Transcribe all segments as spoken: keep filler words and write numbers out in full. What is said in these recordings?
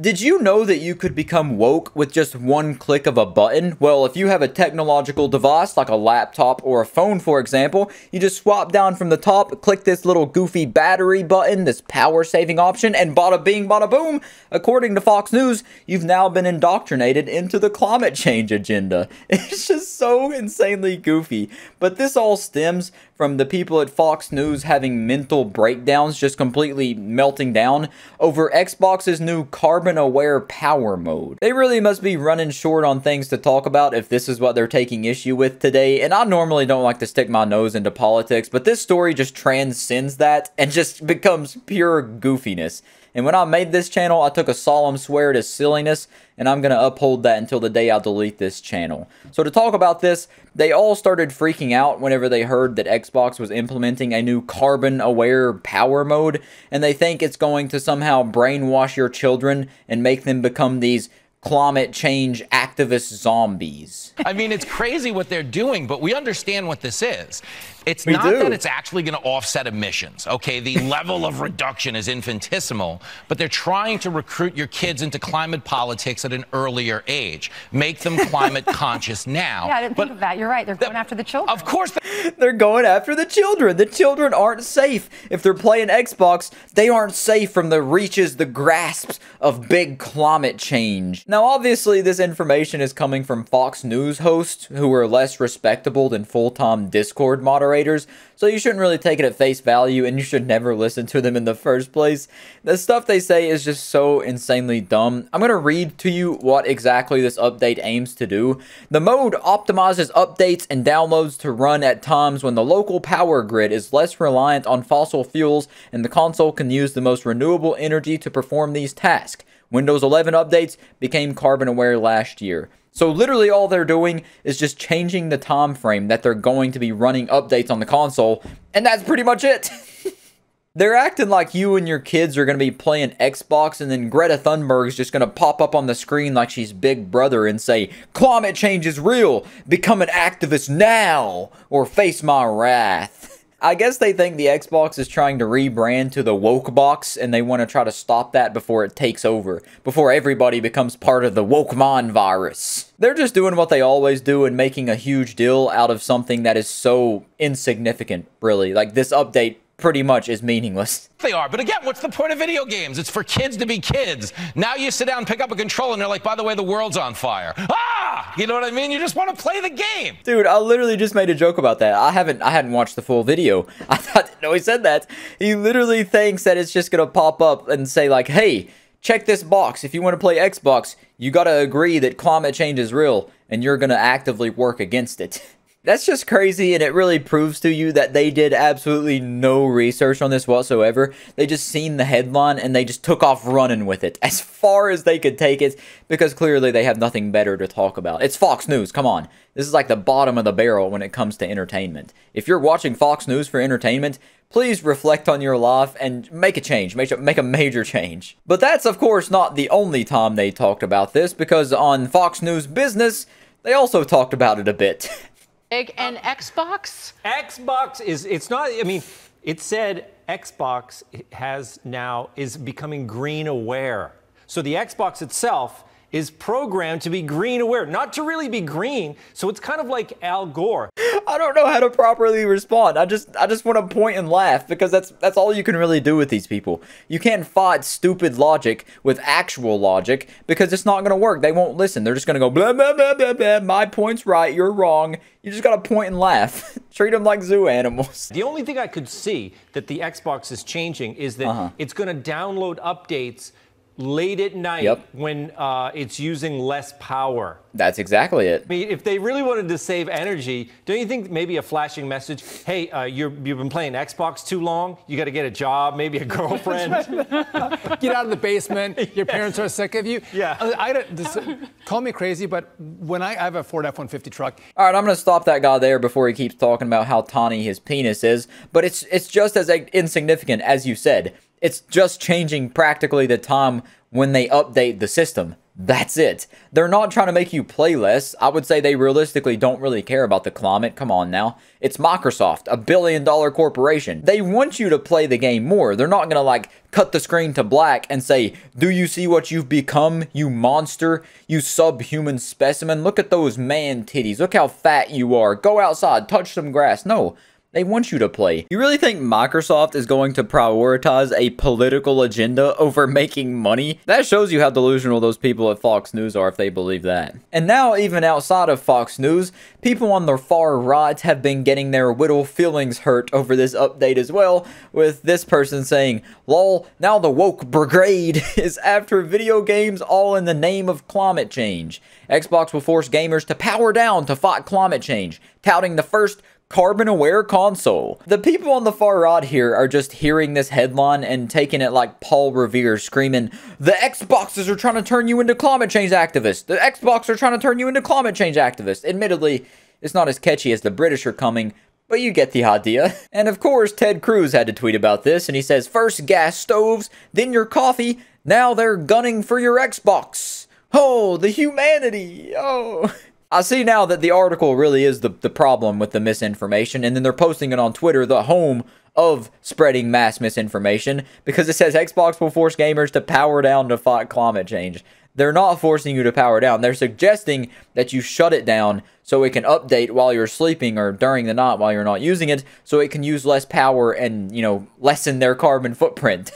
Did you know that you could become woke with just one click of a button? Well, if you have a technological device like a laptop or a phone, for example, you just swap down from the top, click this little goofy battery button, this power saving option, and bada bing, bada boom, according to Fox News, you've now been indoctrinated into the climate change agenda. It's just so insanely goofy. But this all stems from the people at Fox News having mental breakdowns, just completely melting down over Xbox's new carbon aware power mode. They really must be running short on things to talk about if this is what they're taking issue with today. And I normally don't like to stick my nose into politics, but this story just transcends that and just becomes pure goofiness. And when I made this channel, I took a solemn swear to silliness, and I'm going to uphold that until the day I delete this channel. So to talk about this, they all started freaking out whenever they heard that Xbox was implementing a new carbon-aware power mode, and they think it's going to somehow brainwash your children and make them become these climate change activist zombies. I mean, it's crazy what they're doing, but we understand what this is. It's we not do. that it's actually going to offset emissions, okay? The level of reduction is infinitesimal, but they're trying to recruit your kids into climate politics at an earlier age. Make them climate conscious now. Yeah, I didn't but think of that. You're right. They're going the, after the children. Of course. They they're going after the children. The children aren't safe. If they're playing Xbox, they aren't safe from the reaches, the grasps of big climate change. Now, obviously, this information is coming from Fox News hosts who are less respectable than full-time Discord moderators, so you shouldn't really take it at face value, and you should never listen to them in the first place. The stuff they say is just so insanely dumb. I'm going to read to you what exactly this update aims to do. The mode optimizes updates and downloads to run at times when the local power grid is less reliant on fossil fuels, and the console can use the most renewable energy to perform these tasks. Windows eleven updates became carbon aware last year. So literally all they're doing is just changing the time frame that they're going to be running updates on the console, and that's pretty much it. They're acting like you and your kids are going to be playing Xbox, and then Greta Thunberg's just going to pop up on the screen like she's Big Brother and say, "Climate change is real. Become an activist now or face my wrath." I guess they think the Xbox is trying to rebrand to the woke box, and they want to try to stop that before it takes over, before everybody becomes part of the woke mind virus. They're just doing what they always do and making a huge deal out of something that is so insignificant, really. Like, this update pretty much is meaningless. They are, but again, what's the point of video games? It's for kids to be kids. Now you sit down, pick up a controller, and they're like, by the way, the world's on fire. Ah! You know what I mean? You just want to play the game. Dude, I literally just made a joke about that. I haven't, I hadn't watched the full video. I thought, no, he said that. He literally thinks that it's just going to pop up and say like, hey, check this box. If you want to play Xbox, you got to agree that climate change is real, and you're going to actively work against it. That's just crazy, and it really proves to you that they did absolutely no research on this whatsoever. They just seen the headline, and they just took off running with it as far as they could take it, because clearly they have nothing better to talk about. It's Fox News, come on. This is like the bottom of the barrel when it comes to entertainment. If you're watching Fox News for entertainment, please reflect on your life and make a change, make, make a major change. But that's, of course, not the only time they talked about this, because on Fox News Business, they also talked about it a bit. Big and um, Xbox? Xbox is, it's not, I mean, it said Xbox has now, is becoming green aware. So the Xbox itself is programmed to be green aware, not to really be green. So it's kind of like Al Gore. I don't know how to properly respond. I just, I just want to point and laugh, because that's, that's all you can really do with these people. You can't fight stupid logic with actual logic, because it's not going to work. They won't listen. They're just going to go, blah, blah, blah, blah, blah. My point's right. You're wrong. You just got to point and laugh. Treat them like zoo animals. The only thing I could see that the Xbox is changing is that uh-huh. it's going to download updates late at night yep. when uh, it's using less power. That's exactly it. I mean, if they really wanted to save energy, don't you think maybe a flashing message, hey, uh, you're, you've been playing Xbox too long, you got to get a job, maybe a girlfriend. Get out of the basement, your yes. parents are sick of you. Yeah. I, I don't, this, call me crazy, but when I, I have a Ford F one fifty truck. All right, I'm going to stop that guy there before he keeps talking about how tiny his penis is, but it's, it's just as insignificant as you said. It's just changing practically the time when they update the system. That's it. They're not trying to make you play less. I would say they realistically don't really care about the climate. Come on now. It's Microsoft, a billion dollar corporation. They want you to play the game more. They're not going to like cut the screen to black and say, do you see what you've become? You monster, you subhuman specimen. Look at those man titties. Look how fat you are. Go outside, touch some grass. No. They want you to play. You really think Microsoft is going to prioritize a political agenda over making money? That shows you how delusional those people at Fox News are if they believe that. And now, even outside of Fox News, people on the far right have been getting their little feelings hurt over this update as well, with this person saying, lol, now the woke brigade is after video games all in the name of climate change. Xbox will force gamers to power down to fight climate change, touting the first carbon-aware console. The people on the far right here are just hearing this headline and taking it like Paul Revere screaming, the Xboxes are trying to turn you into climate change activists. The Xbox are trying to turn you into climate change activists. Admittedly, it's not as catchy as the British are coming, but you get the idea. And of course, Ted Cruz had to tweet about this, and he says, first gas stoves, then your coffee, now they're gunning for your Xbox. Oh, the humanity, oh. I see now that the article really is the, the problem with the misinformation, and then they're posting it on Twitter, the home of spreading mass misinformation, because it says Xbox will force gamers to power down to fight climate change. They're not forcing you to power down. They're suggesting that you shut it down so it can update while you're sleeping or during the night while you're not using it, so it can use less power and, you know, lessen their carbon footprint.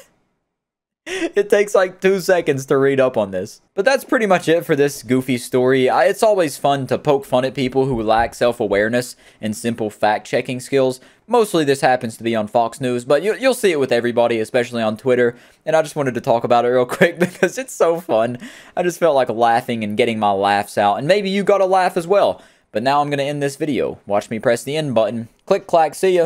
It takes like two seconds to read up on this. But that's pretty much it for this goofy story. I, it's always fun to poke fun at people who lack self-awareness and simple fact-checking skills. Mostly this happens to be on Fox News, but you, you'll see it with everybody, especially on Twitter. And I just wanted to talk about it real quick because it's so fun. I just felt like laughing and getting my laughs out. And maybe you got a laugh as well. But now I'm going to end this video. Watch me press the end button. Click, clack, see ya.